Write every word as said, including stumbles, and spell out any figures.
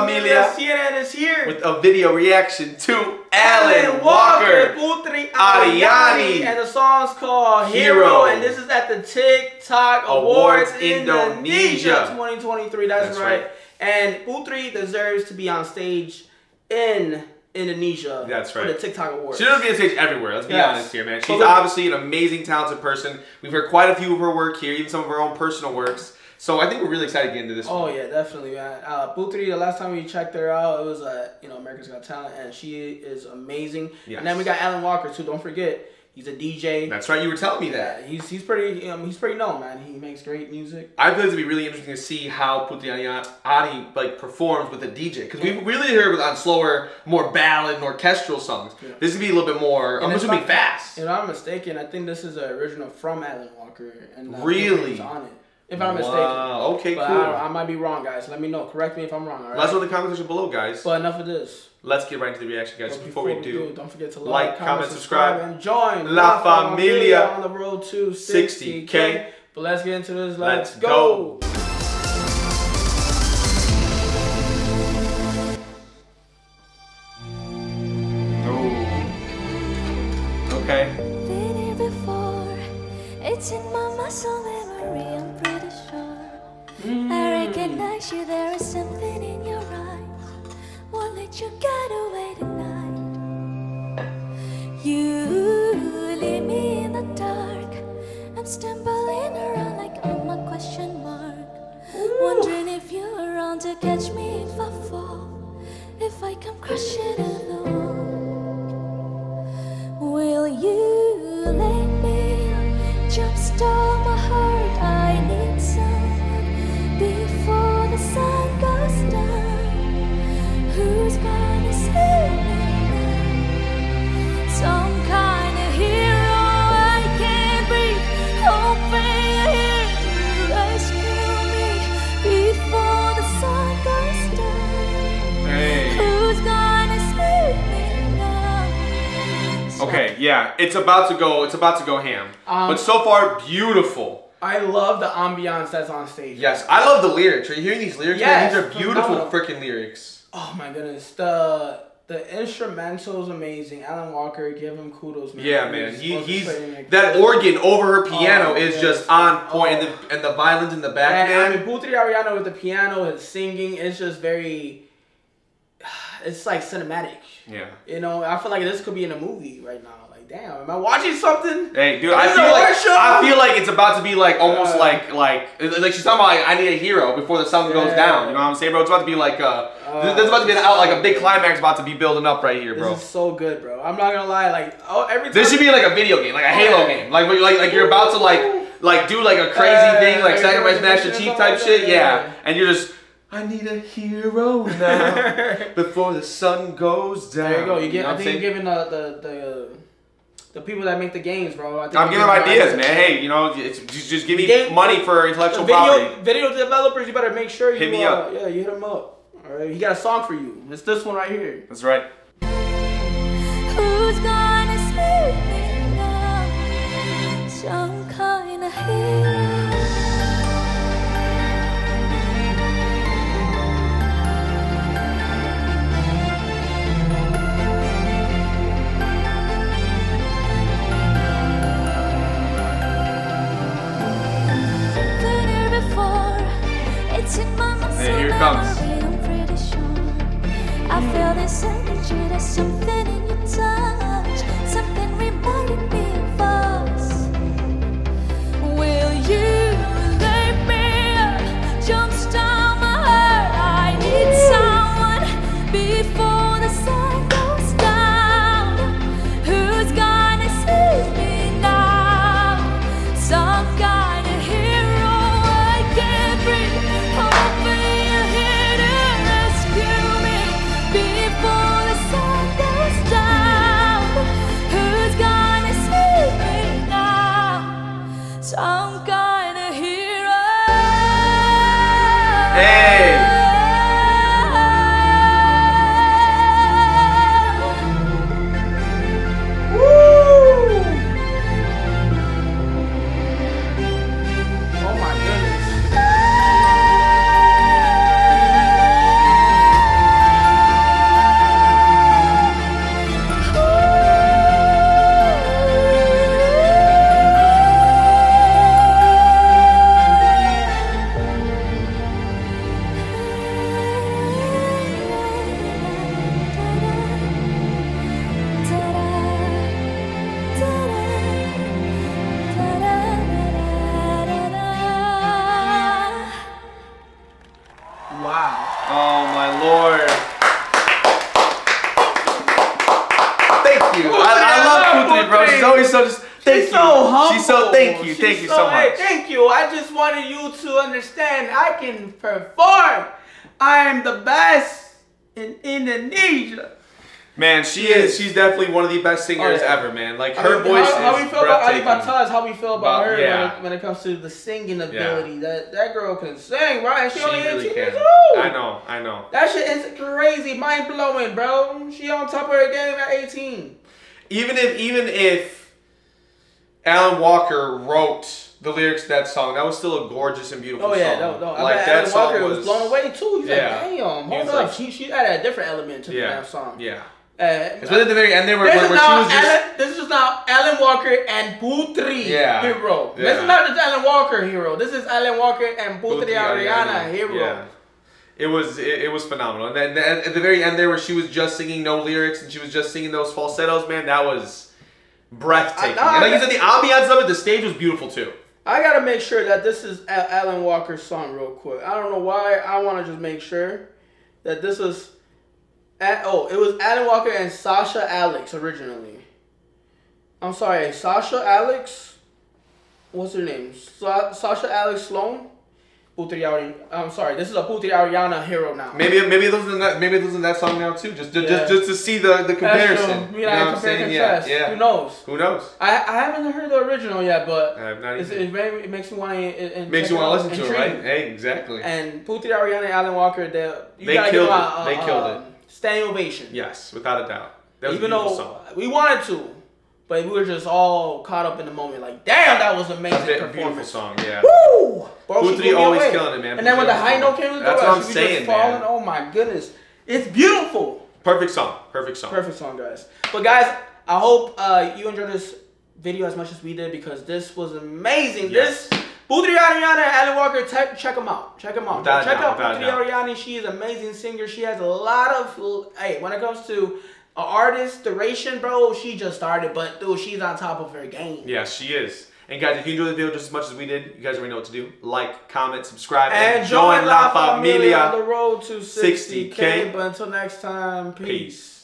familia, familia is here with a video reaction to Alan Walker, Putri Ariani, and the song's called Hero. Hero. And this is at the TikTok Awards, Awards Indonesia twenty twenty-three. That's, That's right. right. And Putri deserves to be on stage in Indonesia. That's right. For the TikTok Awards. She doesn't be on stage everywhere. Let's be yes. honest here, man. She's totally. obviously an amazing, talented person. We've heard quite a few of her work here, even some of her own personal works. So I think we're really excited to get into this oh, one. Oh yeah, definitely, man. Uh, Putri, the last time we checked her out, it was uh, you know, America's Got Talent, and she is amazing. Yes. And then we got Alan Walker too. Don't forget, he's a D J. That's right. You were telling me that. Yeah, he's he's pretty um, he's pretty known, man. He makes great music. I feel it's gonna be really interesting to see how Putri Ariani like performs with a D J, because we really heard on slower, more ballad, and orchestral songs. Yeah. This is gonna be a little bit more. And I'm just gonna be fast. If I'm mistaken, I think this is an original from Alan Walker, and uh, really on it. If I'm mistaken. Wow, okay, but cool. I, I might be wrong, guys. Let me know. Correct me if I'm wrong, all right? Let us know in the comment section below, guys. But enough of this. Let's get right into the reaction, guys. But before, before we, do, we do, don't forget to like, like comment, subscribe, and join La Familia on the road to sixty K. But let's get into this. Let's, let's go. go. Oh. Okay. Been here before. It's in my muscle memory. I'm pretty Mm. I recognize you, there is something in your eyes. Won't let you get away tonight. You leave me in the dark. I'm stumbling around like I'm a question mark. Ooh. Wondering if you're around to catch me if I fall, if I come crashing in the wall. Will you let me jumpstart my heart? I need some before the sun goes down. Who's gonna save me now? Some kind of hero. I can't breathe, hoping you're here to rescue me before the sun goes down. Hey. Who's gonna save me now? Some okay, yeah, it's about to go. It's about to go ham. Um, but so far, beautiful. I love the ambiance that's on stage. Yes, I love the lyrics. Are you hearing these lyrics? Yes, these are beautiful freaking lyrics. Oh my goodness, the the instrumental is amazing. Alan Walker, give him kudos, man. Yeah, man, he, he's that organ over her piano oh, is yes. just on point, oh. and the and the violins in the back. And, I mean, Putri Ariani with the piano and singing, it's just very. It's like cinematic. Yeah. You know, I feel like this could be in a movie right now. Like, damn, am I watching something? Hey, dude, I feel, like, I feel like it's about to be like almost uh, like like like she's talking about like I need a hero before the sun yeah. goes down. You know what I'm saying, bro? It's about to be like uh, uh there's about to be an out like a big climax about to be building up right here, bro. This is so good, bro. I'm not gonna lie, like oh every time this should be like a video game, like a Halo game, like like like you're about to like like do like a crazy uh, thing, like sacrifice Master Chief type shit, yeah. yeah, and you're just. I need a hero now before the sun goes down. There you go. You get. You know I think saying? you're giving the the, the the people that make the games, bro. I think I'm giving ideas, ideas, man. Hey, you know, it's, just, just give me game, money for intellectual video, property. Video developers, you better make sure you hit me uh, up. Yeah, you hit them up. All right, he got a song for you. It's this one right here. That's right. Who's gonna save me now? Some kind of hero. And here it comes. I feel this energy, there's something in your touch, something reminding me of us. Will you let me up? Jumps down my heart. I need someone before the sun goes down. Who's gonna save me now? Some guy. Some kind of hero. Hey. Woo. Oh my goodness. Thank you, thank you so much. Thank you. I just wanted you to understand I can perform. I am the best in Indonesia. Man, she is. She's definitely one of the best singers oh, yeah. ever, man. Like her I mean, voice. How, how is we feel about Ali Bataz? How we feel about, about her yeah. when, it, when it comes to the singing ability? Yeah. That that girl can sing, right? She, she only really eighteen years old. I know, I know. That shit is crazy, mind blowing, bro. She on top of her game at eighteen. Even if, even if Alan Walker wrote the lyrics to that song, that was still a gorgeous and beautiful song. Oh yeah, song. no, no. Like I mean, that Alan song Walker was, was blown away too. He's yeah. like, damn, hold up. Like, she she had a different element to yeah. that song. Yeah. Uh, but at the very end, they were, this, where, is where she was just, Alan, this is now Alan Walker and Putri yeah, Hero. Yeah. This is not just Alan Walker Hero. This is Alan Walker and Putri, Putri Ariani Hero. Yeah. It was it, it was phenomenal. And then at the very end, there where she was just singing no lyrics and she was just singing those falsettos, man, that was breathtaking. I, I, and like you said, the ambiance of it, the stage was beautiful too. I gotta make sure that this is Alan Walker's song real quick. I don't know why. I want to just make sure that this is. Oh, it was Alan Walker and Sasha Alex originally. I'm sorry, Sasha Alex. What's her name? Sa Sasha Alex Sloan. Putri Ariani. I'm sorry, this is a Putri Ariani Hero now. Maybe maybe those in that maybe those in that song now too. Just to, yeah. just just to see the the comparison. You know what I'm saying? Yeah, yeah. Who knows? Who knows? I I haven't heard the original yet, but I have not it's, it, it makes me want to. Makes you want to listen to it, right? Hey, exactly. And Putri Ariani, Alan Walker, they you they killed it. A, they killed um, it. Standing ovation. Yes, without a doubt. That was Even though song. we wanted to, but we were just all caught up in the moment. Like, damn, that was amazing that performance. Song, yeah. Woo! Bro, Putri always away. killing it, man. And Putri then when the high note came, that's what I'm saying, man. Oh my goodness, it's beautiful. Perfect song. Perfect song. Perfect song, guys. But guys, I hope uh, you enjoyed this video as much as we did because this was amazing. Yes. This. Putri Ariani and Alan Walker, check them out. Check them out. Check out Putri Ariani. She is an amazing singer. She has a lot of, hey, when it comes to an artist duration, bro, she just started, but dude, she's on top of her game. Yeah, she is. And guys, if you enjoyed the video just as much as we did, you guys already know what to do. Like, comment, subscribe, and, and join La Familia on the road to sixty K. But until next time, peace. peace.